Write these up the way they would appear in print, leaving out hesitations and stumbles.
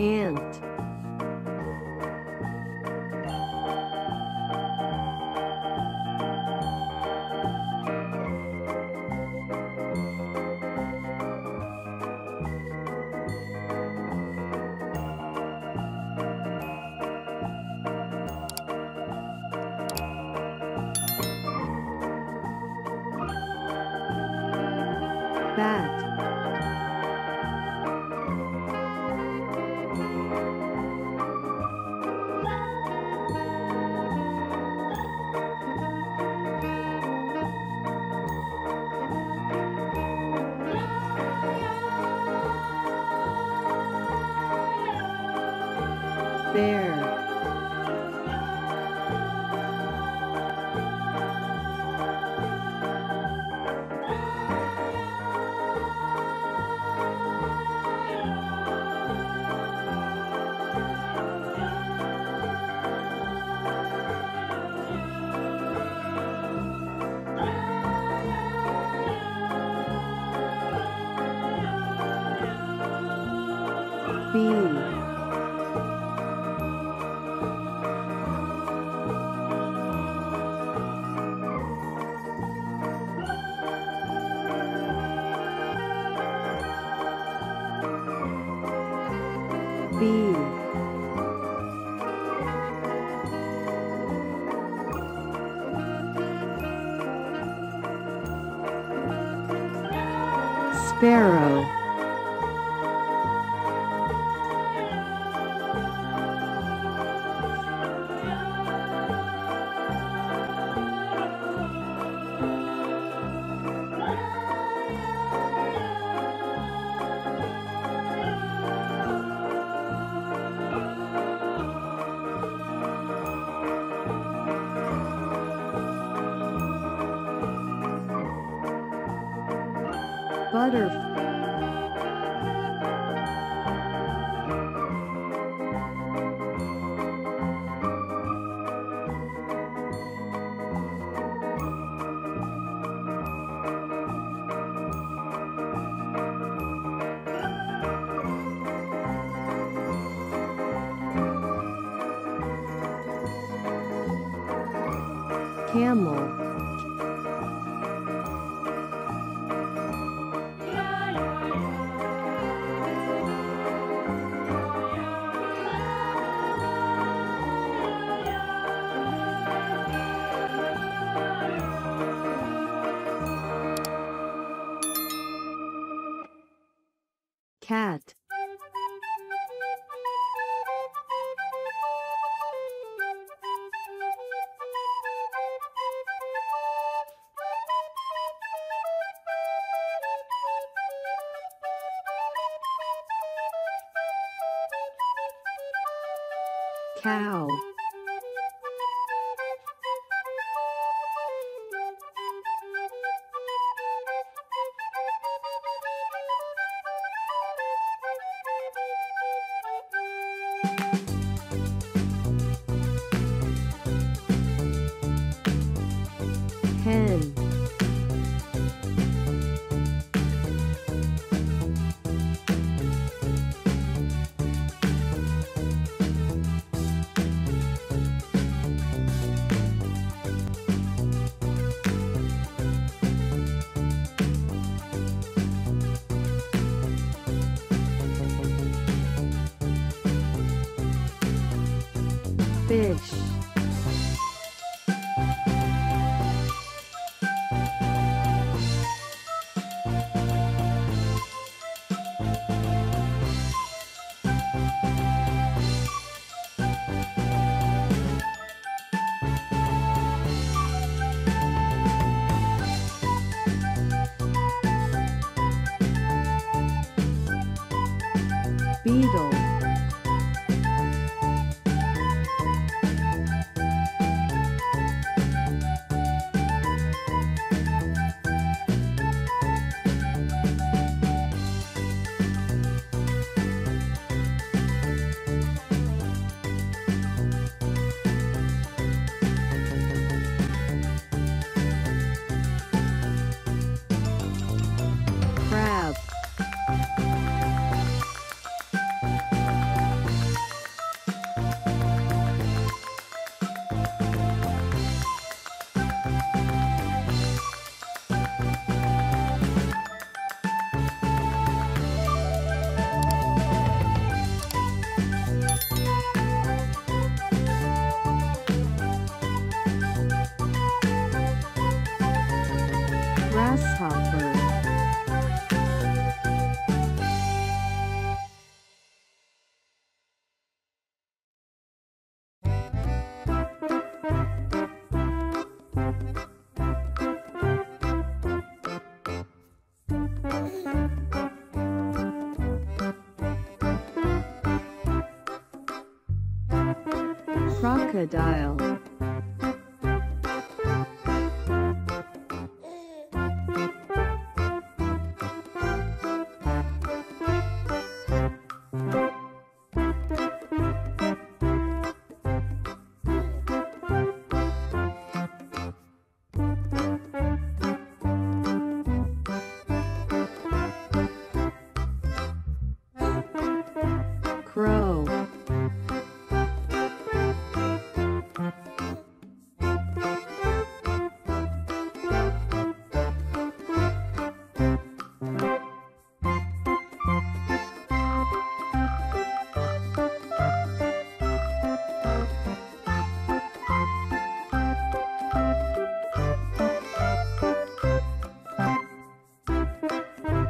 Ant. Bat. Bear. Bee. B. Sparrow. Butterfly. Camel. Cat. Cow. Hen. Fish. Beetle. Crab. Crocodile. Crow.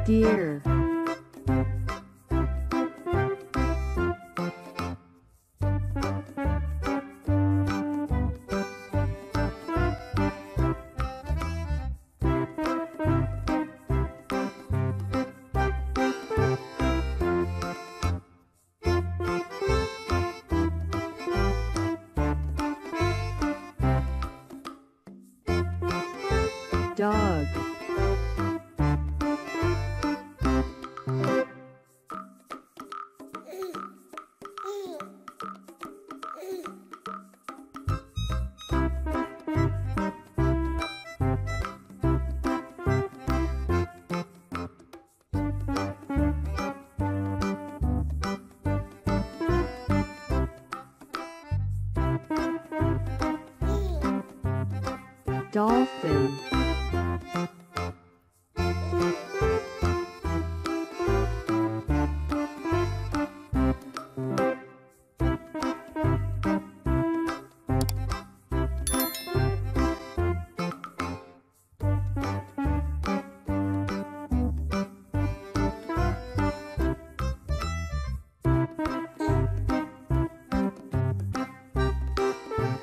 Deer. Dog. Dolphin.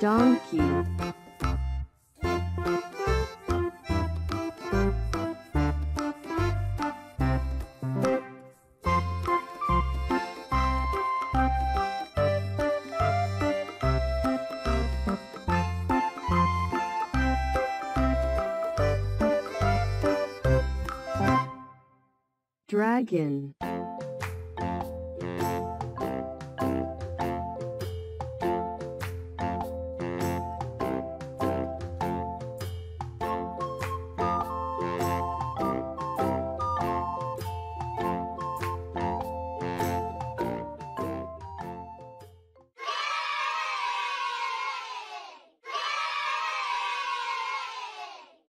Donkey. Dragon.